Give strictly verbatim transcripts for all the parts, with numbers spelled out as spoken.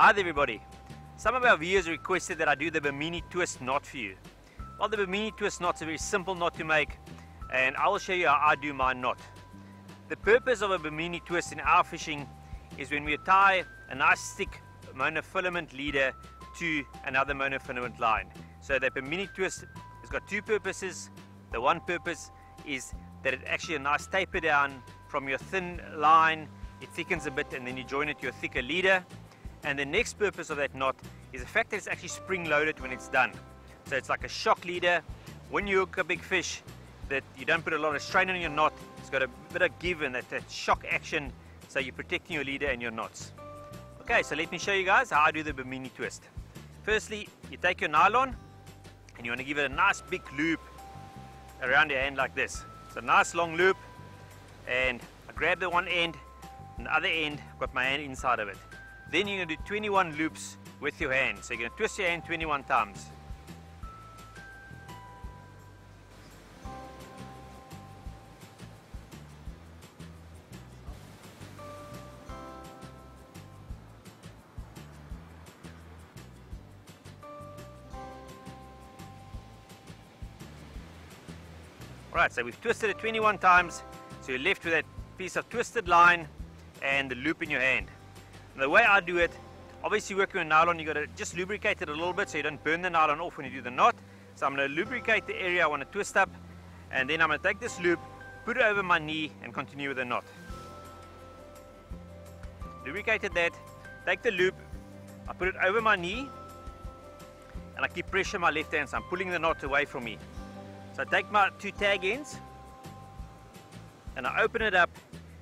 Hi there everybody, some of our viewers requested that I do the Bimini Twist knot for you. Well, the Bimini Twist knot is a very simple knot to make and I will show you how I do my knot. The purpose of a Bimini Twist in our fishing is when we tie a nice thick monofilament leader to another monofilament line. So the Bimini Twist has got two purposes. The one purpose is that it's actually a nice taper down from your thin line, it thickens a bit and then you join it to your thicker leader. And the next purpose of that knot is the fact that it's actually spring-loaded when it's done. So it's like a shock leader. When you hook a big fish, that you don't put a lot of strain on your knot, it's got a bit of give and that, that shock action, so you're protecting your leader and your knots. Okay, so let me show you guys how I do the Bimini Twist. Firstly, you take your nylon and you want to give it a nice big loop around your hand like this. It's a nice long loop, and I grab the one end and the other end, I've got my hand inside of it. Then you're going to do twenty-one loops with your hand. So you're going to twist your hand twenty-one times. Alright, so we've twisted it twenty-one times. So you're left with that piece of twisted line and the loop in your hand. The way I do it, obviously working with nylon, you got to just lubricate it a little bit so you don't burn the nylon off when you do the knot. So I'm going to lubricate the area I want to twist up, and then I'm going to take this loop, put it over my knee and continue with the knot. Lubricated that, take the loop, I put it over my knee and I keep pressure on my left hand, so I'm pulling the knot away from me. So I take my two tag ends and I open it up,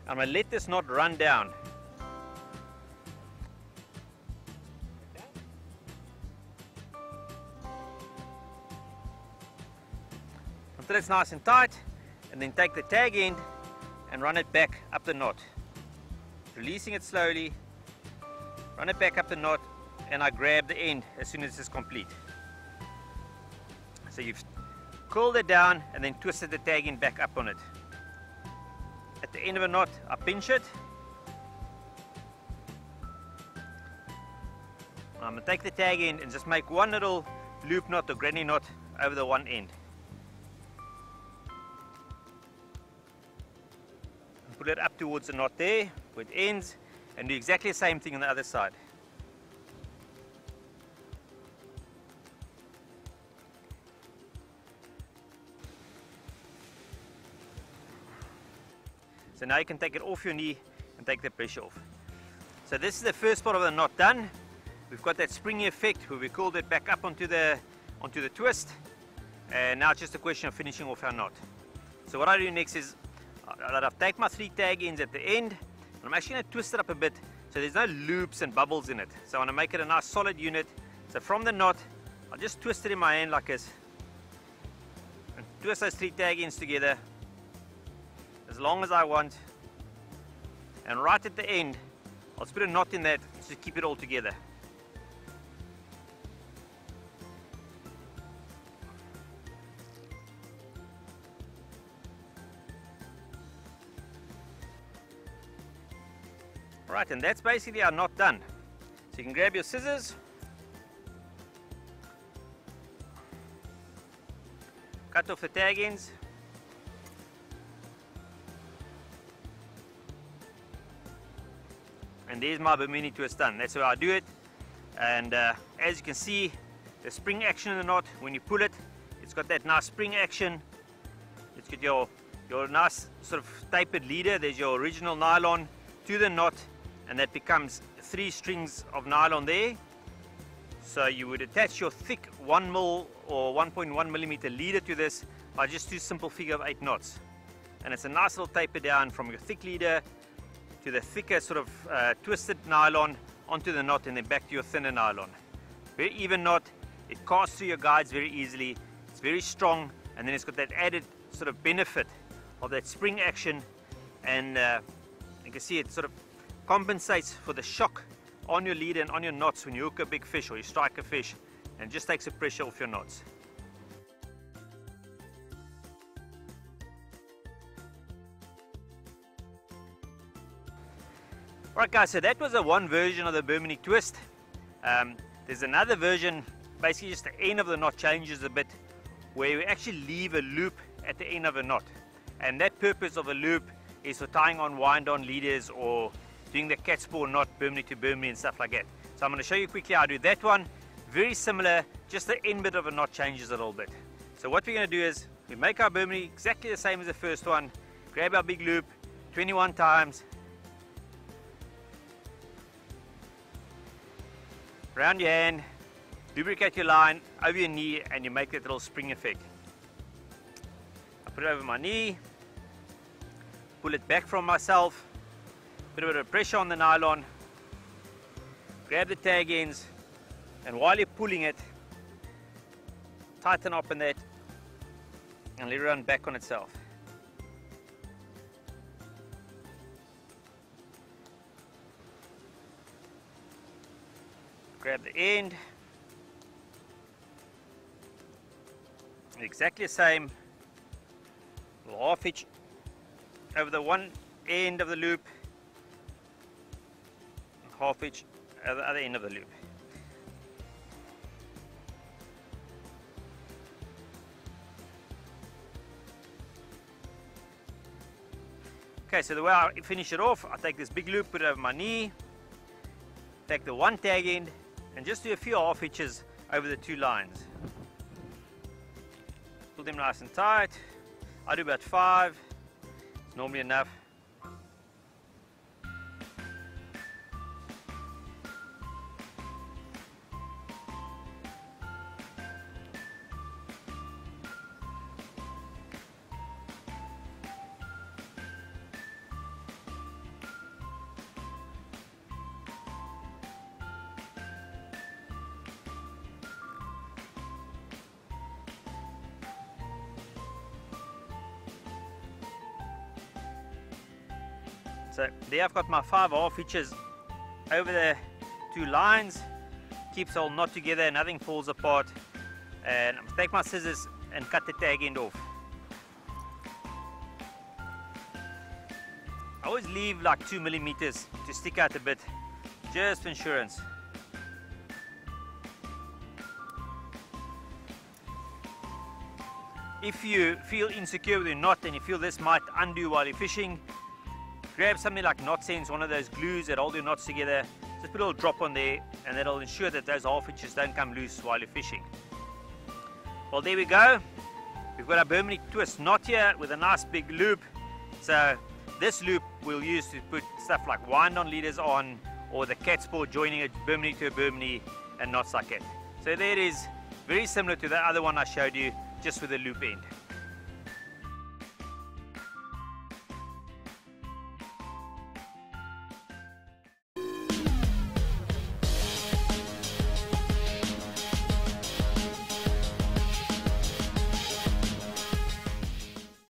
and I'm going to let this knot run down. Until it's nice and tight, and then take the tag end and run it back up the knot, releasing it slowly, run it back up the knot, and I grab the end as soon as it's complete. So you've curled it down and then twisted the tag end back up on it. At the end of a knot, I pinch it. I'm going to take the tag end and just make one little loop knot or granny knot over the one end. Pull it up towards the knot there, where it ends, and do exactly the same thing on the other side. So now you can take it off your knee and take the pressure off. So this is the first part of the knot done. We've got that springy effect where we curled it back up onto the, onto the twist, and now it's just a question of finishing off our knot. So what I do next is I've taken my three tag ends at the end, and I'm actually going to twist it up a bit so there's no loops and bubbles in it. So I want to make it a nice solid unit. So from the knot, I'll just twist it in my hand like this, and twist those three tag ends together as long as I want. And right at the end, I'll just put a knot in that just to keep it all together. Right, and that's basically our knot done. So you can grab your scissors, cut off the tag ends, and there's my Bimini Twist done. That's how I do it, and uh, as you can see, the spring action in the knot, when you pull it, it's got that nice spring action. It's got your, your nice sort of tapered leader, there's your original nylon, to the knot, and that becomes three strings of nylon there. So you would attach your thick one mil or one point one millimeter leader to this by just two simple figure of eight knots, and it's a nice little taper down from your thick leader to the thicker sort of uh, twisted nylon onto the knot, and then back to your thinner nylon. Very even knot, it casts through your guides very easily, it's very strong, and then it's got that added sort of benefit of that spring action, and uh, you can see it sort of compensates for the shock on your leader and on your knots when you hook a big fish or you strike a fish, and just takes the pressure off your knots. Alright guys, so that was a one version of the Bimini Twist. Um, there's another version, basically just the end of the knot changes a bit, where we actually leave a loop at the end of a knot. And that purpose of a loop is for tying on wind-on leaders or doing the cat's paw knot, Bimini to Bimini and stuff like that. So I'm going to show you quickly how I do that one. Very similar, just the end bit of a knot changes a little bit. So what we're going to do is, we make our Bimini exactly the same as the first one, grab our big loop, twenty-one times, round your hand, lubricate your line over your knee, and you make that little spring effect. I put it over my knee, pull it back from myself, put a bit of pressure on the nylon, grab the tag ends, and while you're pulling it, tighten up on that and let it run back on itself. Grab the end, exactly the same, little half hitch over the one end of the loop, half hitch over the other end of the loop. Okay, so the way I finish it off, I take this big loop, put it over my knee, take the one tag end, and just do a few half hitches over the two lines. Pull them nice and tight. I do about five, it's normally enough. So there I've got my five half hitches over the two lines, keeps the whole knot together, nothing falls apart, and I'm going to take my scissors and cut the tag end off. I always leave like two millimeters to stick out a bit, just for insurance. If you feel insecure with your knot and you feel this might undo while you're fishing, grab something like Knotsense, one of those glues that hold your knots together, just put a little drop on there, and that'll ensure that those half hitches don't come loose while you're fishing. Well, there we go. We've got our Bimini twist knot here with a nice big loop. So this loop we'll use to put stuff like wind-on leaders on, or the cat's paw joining a Bimini to a Bimini, and knots like that. So there it is, very similar to the other one I showed you, just with a loop end.